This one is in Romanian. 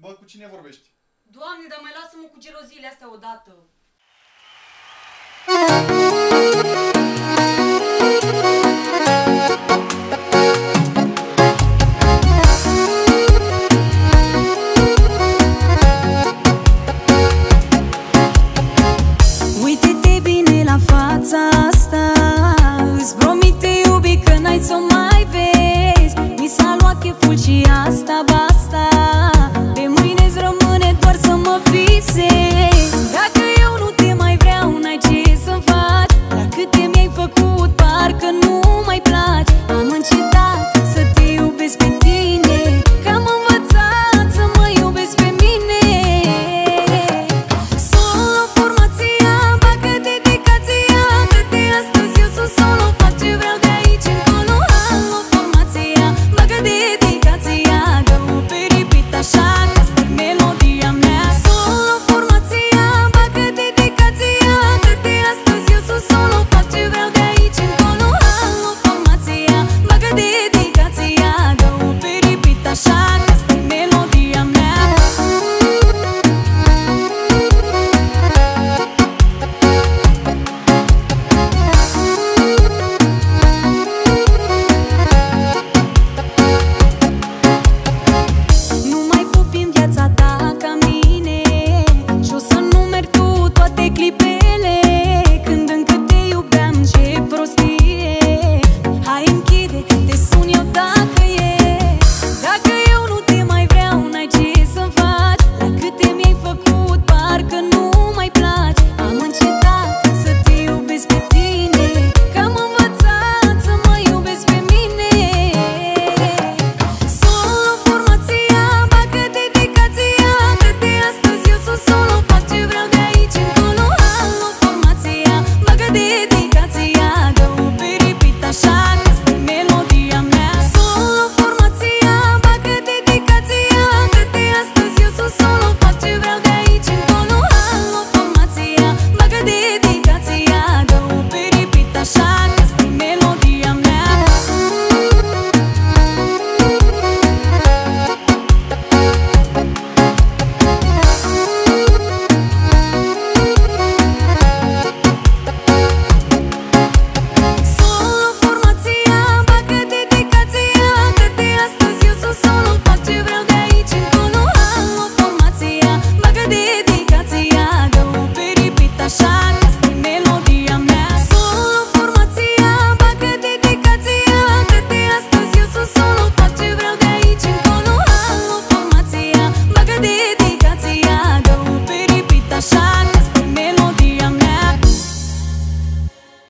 Bă, cu cine vorbești? Doamne, dar mai lasă-mă cu geloziile astea odată. Uite-te bine la fața asta, îți promit te iubi că n-ai să o mai vezi. Mi s-a luat cheful și asta basta.